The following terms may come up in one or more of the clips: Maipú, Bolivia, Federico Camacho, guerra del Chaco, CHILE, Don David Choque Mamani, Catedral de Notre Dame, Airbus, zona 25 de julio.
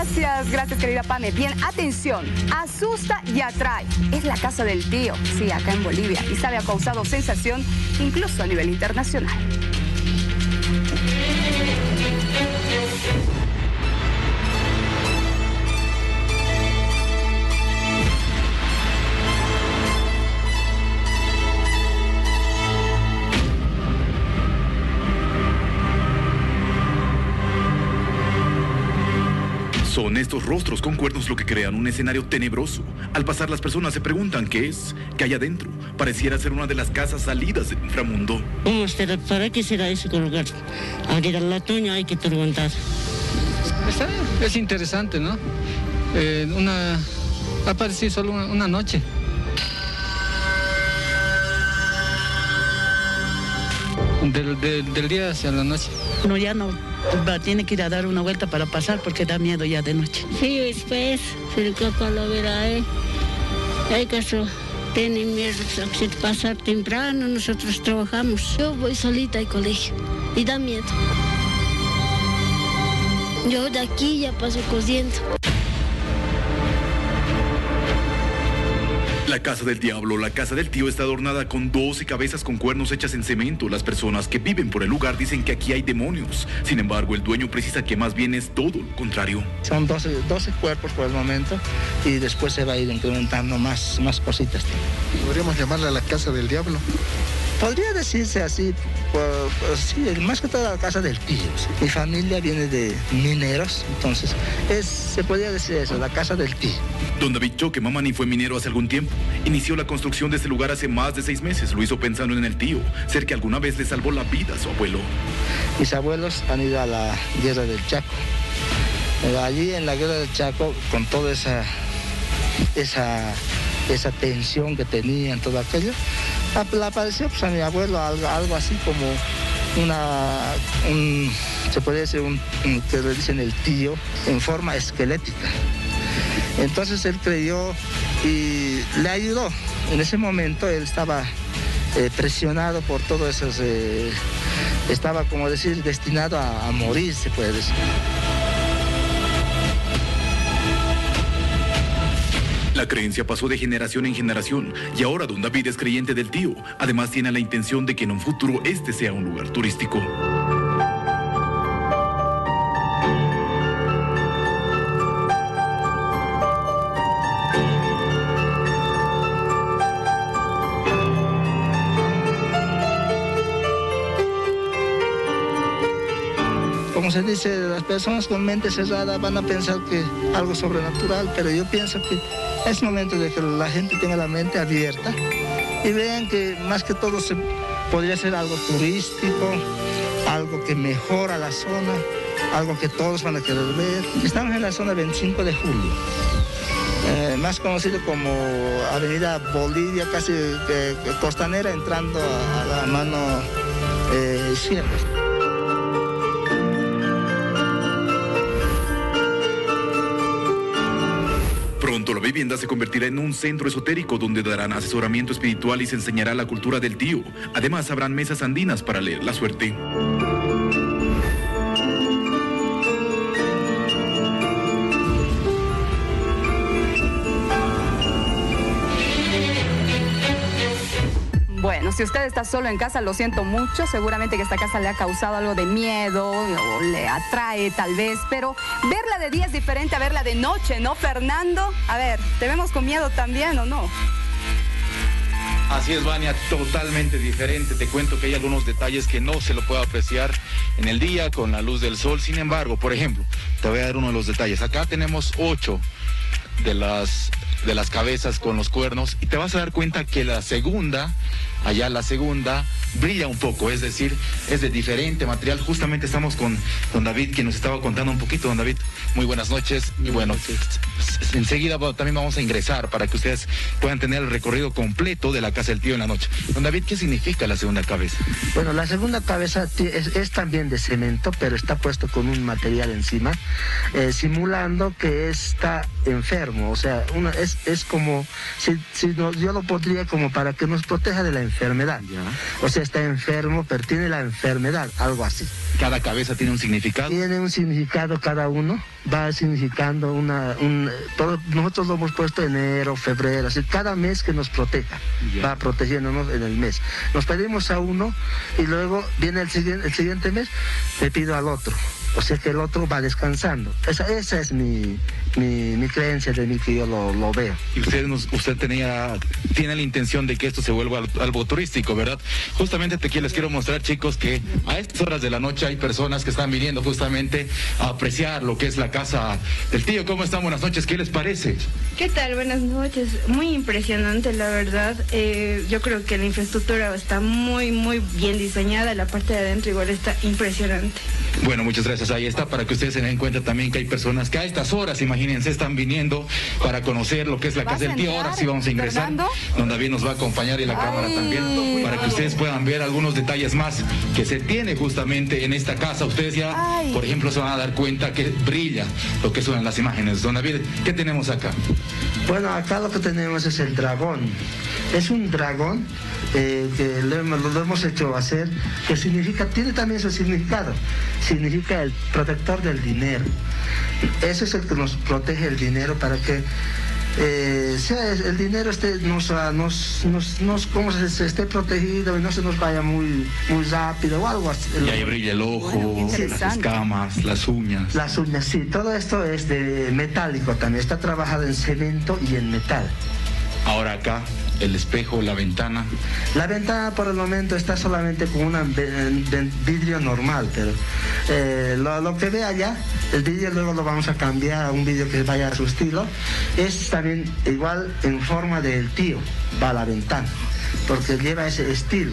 Gracias, gracias querida Pame. Bien, atención, asusta y atrae. Es la casa del tío, sí, acá en Bolivia. Y sabe, ha causado sensación incluso a nivel internacional. Son estos rostros con cuernos lo que crean un escenario tenebroso. Al pasar las personas se preguntan qué es, qué hay adentro. Pareciera ser una de las casas salidas del inframundo. ¿Cómo será? ¿Para qué será ese lugar? Ahorita en la otoño hay que preguntar. Es interesante, ¿no? Apareció solo una noche. Del día hacia la noche. No, ya no. Tiene que ir a dar una vuelta para pasar porque da miedo ya de noche. Sí, después, si el coco lo verá, hay caso, tiene miedo de pasar temprano, nosotros trabajamos. Yo voy solita al colegio y da miedo. Yo de aquí ya paso corriendo. La casa del diablo, la casa del tío, está adornada con 12 cabezas con cuernos hechas en cemento. Las personas que viven por el lugar dicen que aquí hay demonios. Sin embargo, el dueño precisa que más bien es todo lo contrario. Son 12 cuerpos por el momento y después se va a ir incrementando más cositas. ¿Podríamos llamarla la casa del diablo? Podría decirse así, pues, sí, más que toda la casa del tío. Sí. Mi familia viene de mineros, entonces se podría decir eso, la casa del tío. Don David Choque Mamani fue minero hace algún tiempo. Inició la construcción de este lugar hace más de 6 meses. Lo hizo pensando en el tío, ser que alguna vez le salvó la vida a su abuelo. Mis abuelos han ido a la guerra del Chaco. Allí en la guerra del Chaco, con toda esa tensión que tenían, todo aquello, apareció pues, a mi abuelo algo así como se podría decir que le dicen el tío, en forma esquelética. Entonces él creyó y le ayudó. En ese momento él estaba presionado por todo eso, estaba como decir destinado a morir, se puede decir. La creencia pasó de generación en generación y ahora don David es creyente del tío. Además tiene la intención de que en un futuro este sea un lugar turístico. Como se dice, las personas con mente cerrada van a pensar que algo sobrenatural, pero yo pienso que es momento de que la gente tenga la mente abierta y vean que más que todo podría ser algo turístico, algo que mejora la zona, algo que todos van a querer ver. Estamos en la zona 25 de julio, más conocido como Avenida Bolivia, casi costanera, entrando a la mano izquierda. Pronto la vivienda se convertirá en un centro esotérico donde darán asesoramiento espiritual y se enseñará la cultura del tío. Además, habrán mesas andinas para leer la suerte. Bueno, si usted está solo en casa, lo siento mucho, seguramente que esta casa le ha causado algo de miedo, o le atrae tal vez, pero verla de día es diferente a verla de noche, ¿no, Fernando? A ver, ¿te vemos con miedo también o no? Así es, Vania, totalmente diferente. Te cuento que hay algunos detalles que no se lo puede apreciar en el día con la luz del sol. Sin embargo, por ejemplo, te voy a dar uno de los detalles. Acá tenemos 8 de las cabezas con los cuernos y te vas a dar cuenta que la segunda brilla un poco, es decir, es de diferente material. Justamente estamos con don David, que nos estaba contando un poquito. Don David, muy buenas noches. Y bueno, enseguida también vamos a ingresar para que ustedes puedan tener el recorrido completo de la casa del tío en la noche. Don David, ¿qué significa la segunda cabeza? Bueno, la segunda cabeza es también de cemento, pero está puesto con un material encima, simulando que está enfermo. O sea, es como, yo lo pondría como para que nos proteja de la enfermedad. enfermedad. Ya. O sea, está enfermo, pero tiene la enfermedad, algo así. ¿Cada cabeza tiene un significado? Tiene un significado cada uno, va significando todo, nosotros lo hemos puesto enero, febrero, así, cada mes que nos proteja, ya. Va protegiéndonos en el mes. Nos pedimos a uno y luego viene el siguiente mes, le pido al otro. O sea que el otro va descansando. Esa es mi creencia, de mí que yo lo veo. Y usted tiene la intención de que esto se vuelva algo turístico, ¿verdad? Justamente les quiero mostrar, chicos, que a estas horas de la noche hay personas que están viniendo justamente a apreciar lo que es la casa del tío. ¿Cómo están? Buenas noches, ¿qué les parece? ¿Qué tal? Buenas noches. Muy impresionante, la verdad. Yo creo que la infraestructura está muy, muy bien diseñada. La parte de adentro igual está impresionante. Bueno, muchas gracias. Ahí está, para que ustedes se den cuenta también que hay personas que a estas horas, imagínense, están viniendo para conocer lo que es la casa del tío. Ahora sí vamos a ingresar. Fernando. Don David nos va a acompañar y la cámara también, para que ustedes puedan ver algunos detalles más que se tiene justamente en esta casa. Ustedes ya, por ejemplo, se van a dar cuenta que brilla lo que son las imágenes. Don David, ¿qué tenemos acá? Bueno, acá lo que tenemos es el dragón. Es un dragón que lo hemos hecho hacer, que significa, tiene también su significado. Significa el protector del dinero. Ese es el que nos protege el dinero, para que sea el dinero esté protegido y no se nos vaya muy rápido o algo así. Y ahí brilla el ojo, las escamas, las uñas. Las uñas, sí, todo esto es de metálico también, está trabajado en cemento y en metal. Ahora acá, el espejo, la ventana. La ventana por el momento está solamente con un vidrio normal, pero lo que ve allá, el vidrio luego lo vamos a cambiar a un vidrio que vaya a su estilo. Es también igual en forma del tío, va a la ventana, porque lleva ese estilo.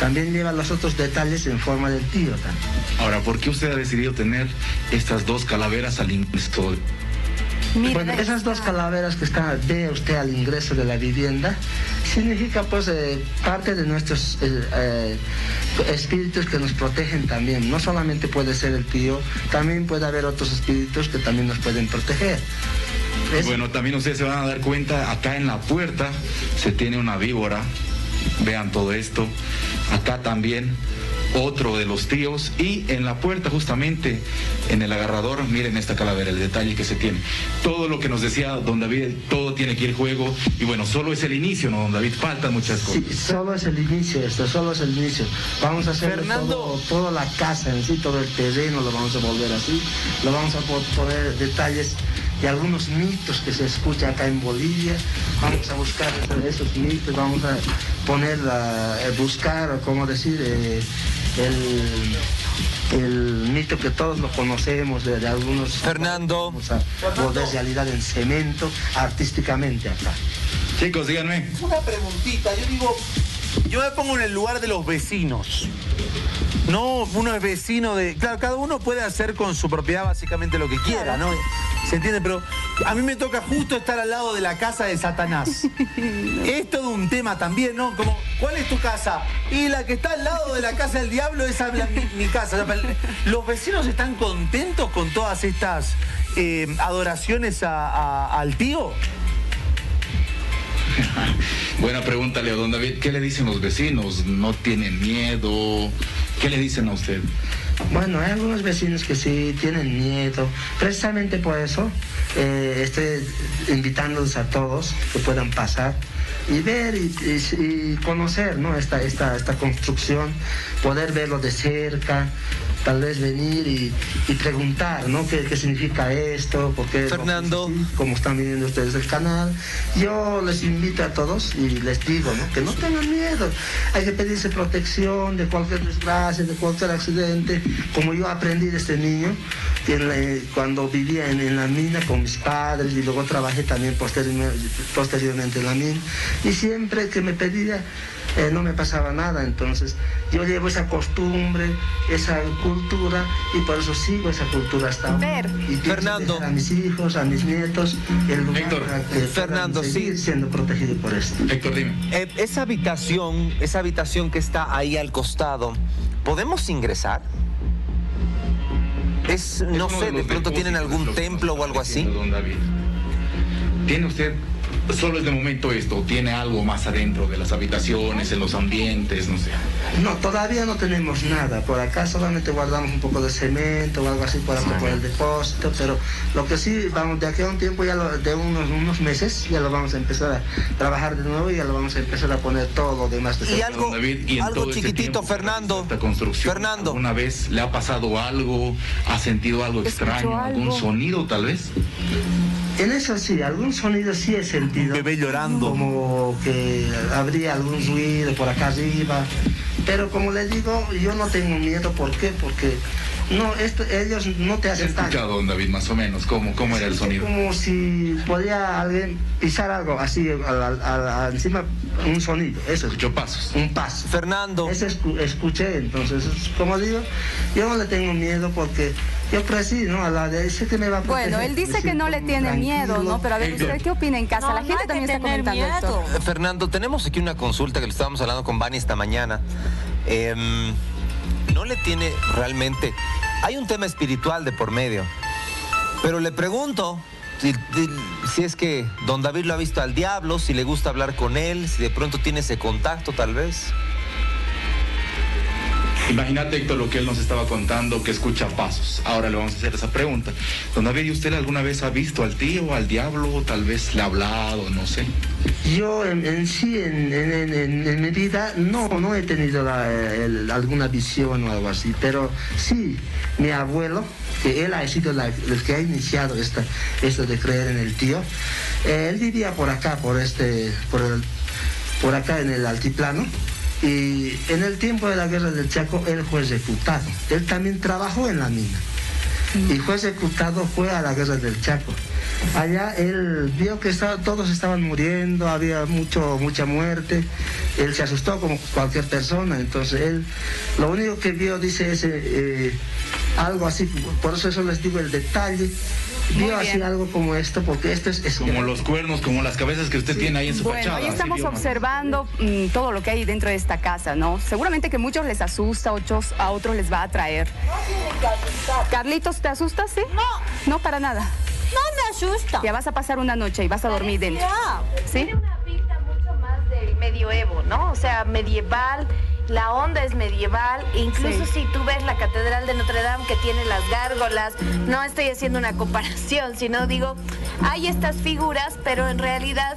También lleva los otros detalles en forma del tío también. Ahora, ¿por qué usted ha decidido tener estas dos calaveras al ingreso? Bueno, esas dos calaveras que ve usted al ingreso de la vivienda, significa pues parte de nuestros espíritus que nos protegen también. No solamente puede ser el tío, también puede haber otros espíritus que también nos pueden proteger. Bueno, también ustedes se van a dar cuenta, acá en la puerta se tiene una víbora, vean todo esto, acá también otro de los tíos, y en la puerta justamente, en el agarrador, miren esta calavera, el detalle que se tiene. Todo lo que nos decía don David, todo tiene que ir juego, y bueno, solo es el inicio, ¿no, don David? Faltan muchas cosas. Sí, solo es el inicio, solo es el inicio. Vamos a hacer toda la casa en sí, todo el terreno lo vamos a volver así, lo vamos a poner detalles y algunos mitos que se escuchan acá en Bolivia. Vamos a buscar esos mitos, vamos a poner, buscar, ¿cómo decir? El mito que todos lo conocemos de algunos... Fernando. Vamos a volver realidad en cemento, artísticamente acá. Chicos, díganme. Una preguntita, yo me pongo en el lugar de los vecinos. No, uno es vecino de... Claro, cada uno puede hacer con su propiedad básicamente lo que quiera, ¿no? ¿Se entiende? Pero a mí me toca justo estar al lado de la casa de Satanás. Es todo un tema también, ¿no? Como, ¿cuál es tu casa? Y la que está al lado de la casa del diablo, esa es mi casa. ¿Los vecinos están contentos con todas estas adoraciones al tío? Buena pregunta, Leo. Don David, ¿qué le dicen los vecinos? ¿No tienen miedo? ¿Qué le dicen a usted? Bueno, hay algunos vecinos que sí tienen miedo. Precisamente por eso estoy invitándolos a todos que puedan pasar y ver y conocer, ¿no? esta construcción, poder verlo de cerca, tal vez venir y preguntar, ¿no? ¿Qué significa esto? ¿Por qué? Fernando. Como están viendo ustedes el canal, yo les invito a todos y les digo, ¿no? Que no tengan miedo. Hay que pedirse protección de cualquier desgracia, de cualquier accidente. Como yo aprendí de este niño, cuando vivía en la mina con mis padres y luego trabajé también posteriormente en la mina. Y siempre que me pedía, no me pasaba nada. Entonces yo llevo esa costumbre, esa cultura, y por eso sigo esa cultura hasta ahora. Y Fernando, a mis hijos, a mis nietos, el lugar Héctor, para que Fernando, seguir siendo protegido por esto. Héctor, dime. Esa habitación que está ahí al costado, ¿podemos ingresar? No sé, de pronto tienen algún templo o algo así. Don David, tiene usted solo es de momento esto, ¿tiene algo más adentro de las habitaciones, en los ambientes, no sé? No, todavía no tenemos nada, por acá solamente guardamos un poco de cemento o algo así para poner el depósito, pero lo que sí, vamos, de aquí a un tiempo, ya lo, de unos meses, ya lo vamos a empezar a trabajar de nuevo y ya lo vamos a empezar a poner todo lo demás. De y algo, David, y algo chiquitito, Fernando, Fernando, ¿alguna vez le ha pasado algo, ha sentido algo extraño, algún sonido tal vez? En eso sí, algún sonido sí he sentido. Un bebé llorando. Como que habría algún ruido por acá arriba. Pero como les digo, yo no tengo miedo. ¿Por qué? Porque no, esto, ellos no te hacen daño. ¿Has escuchado, don David, más o menos? ¿Cómo era el sonido? Como si podía alguien pisar algo así, encima un sonido. Eso. Escuchó pasos. Un paso. Fernando. Eso escuché, entonces, como digo, yo no le tengo miedo porque... yo crecí, ¿no? A la de ese que me va a proteger. Bueno, él dice que no le tiene miedo, ¿no? Pero a ver, ¿usted qué opina en casa? No, la gente también está comentando esto. Fernando, tenemos aquí una consulta que le estábamos hablando con Vani esta mañana. No le tiene realmente... hay un tema espiritual de por medio. Pero le pregunto si es que don David lo ha visto al diablo, si le gusta hablar con él, si de pronto tiene ese contacto tal vez... Imagínate, Héctor, lo que él nos estaba contando, que escucha pasos. Ahora le vamos a hacer esa pregunta. Don David, ¿usted alguna vez ha visto al tío, al diablo? Tal vez le ha hablado, no sé. Yo en mi vida no he tenido alguna visión o algo así, pero sí, mi abuelo, que él ha sido el que ha iniciado esto de creer en el tío, él vivía por acá, por acá en el altiplano. Y en el tiempo de la guerra del Chaco, él fue ejecutado. Él también trabajó en la mina. Y fue ejecutado, fue a la guerra del Chaco. Allá él vio que todos estaban muriendo, había mucha muerte. Él se asustó como cualquier persona. Entonces él, lo único que vio, dice, es algo así. Por eso les digo el detalle. Vio así algo como esto, porque esto es como los cuernos, como las cabezas que usted tiene ahí en su fachada. Bueno, ahí estamos observando todo lo que hay dentro de esta casa, ¿no? Seguramente que muchos les asusta, a otros les va a atraer. No, Carlitos, ¿te asustas, sí? No. No, para nada. No me asusta. Ya vas a pasar una noche y vas a dormir dentro. ¿Sí? Tiene una pinta mucho más del medioevo, ¿no? O sea, medieval... la onda es medieval, incluso si tú ves la Catedral de Notre Dame que tiene las gárgolas, no estoy haciendo una comparación, sino digo, hay estas figuras, pero en realidad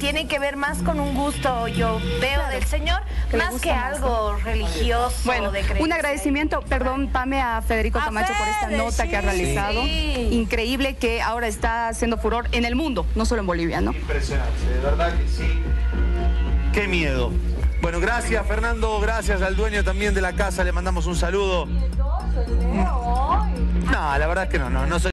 tiene que ver más con un gusto, yo veo, del Señor, más que algo religioso. Bueno, de creencia. Un agradecimiento, perdón, Pame, a Federico Camacho por esta nota que ha realizado. Sí. Increíble, que ahora está haciendo furor en el mundo, no solo en Bolivia, ¿no? Impresionante, de verdad que sí. Qué miedo. Bueno, gracias Fernando, gracias al dueño también de la casa, le mandamos un saludo. No, la verdad es que no soy...